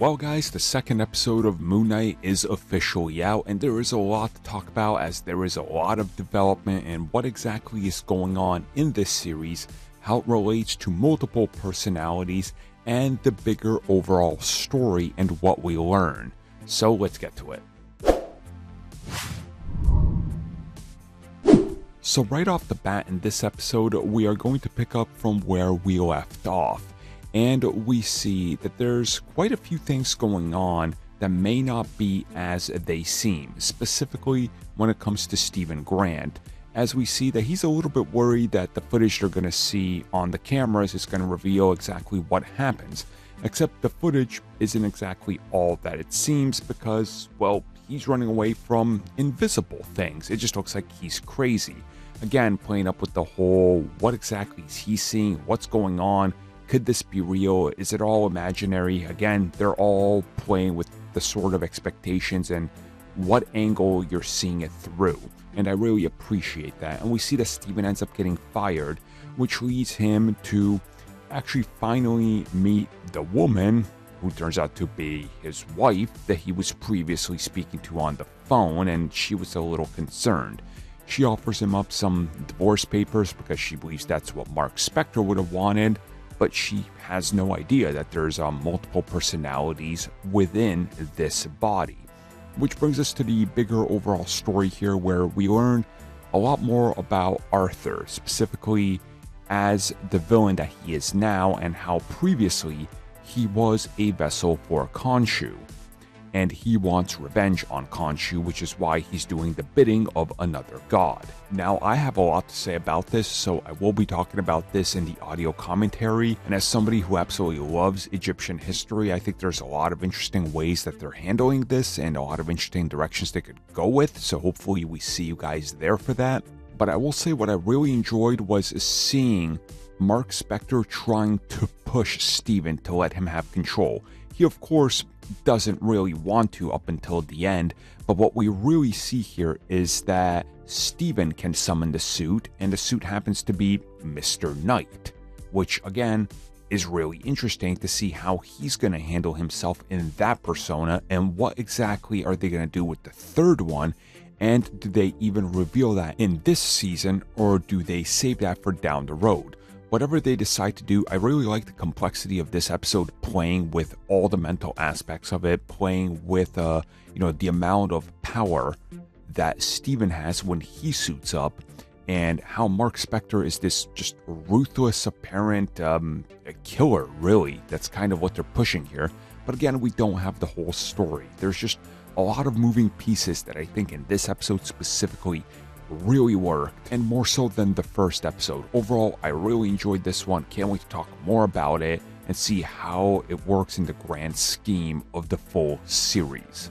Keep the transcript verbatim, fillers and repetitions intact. Well guys, the second episode of Moon Knight is officially out, and there is a lot to talk about as there is a lot of development and what exactly is going on in this series, how it relates to multiple personalities, and the bigger overall story and what we learn. So let's get to it. So right off the bat in this episode, we are going to pick up from where we left off. And we see that there's quite a few things going on that may not be as they seem, specifically when it comes to Steven Grant, as we see that he's a little bit worried that the footage they're going to see on the cameras is going to reveal exactly what happens, except the footage isn't exactly all that it seems because, well, he's running away from invisible things. It just looks like he's crazy. Again, playing up with the whole, what exactly is he seeing, what's going on? Could this be real? Is it all imaginary? Again, they're all playing with the sort of expectations and what angle you're seeing it through. And I really appreciate that. And we see that Steven ends up getting fired, which leads him to actually finally meet the woman who turns out to be his wife that he was previously speaking to on the phone, and she was a little concerned. She offers him up some divorce papers because she believes that's what Marc Spector would have wanted. But she has no idea that there's um, multiple personalities within this body. Which brings us to the bigger overall story here, where we learn a lot more about Arthur, specifically as the villain that he is now, and how previously he was a vessel for Khonshu. And he wants revenge on Khonshu, which is why he's doing the bidding of another god. Now, I have a lot to say about this, so I will be talking about this in the audio commentary. And as somebody who absolutely loves Egyptian history, I think there's a lot of interesting ways that they're handling this and a lot of interesting directions they could go with. So hopefully we see you guys there for that. But I will say what I really enjoyed was seeing Marc Spector trying to push Steven to let him have control. He, of course, doesn't really want to up until the end, but what we really see here is that Steven can summon the suit, and the suit happens to be Mister Knight, which again is really interesting to see how he's going to handle himself in that persona, and what exactly are they going to do with the third one, and do they even reveal that in this season, or do they save that for down the road? Whatever they decide to do, I really like the complexity of this episode, playing with all the mental aspects of it, playing with uh, you know, the amount of power that Steven has when he suits up, and how Marc Spector is this just ruthless, apparent um, killer, really. That's kind of what they're pushing here. But again, we don't have the whole story. There's just a lot of moving pieces that I think in this episode specifically really worked, and more so than the first episode. Overall, I really enjoyed this one. Can't wait to talk more about it and see how it works in the grand scheme of the full series.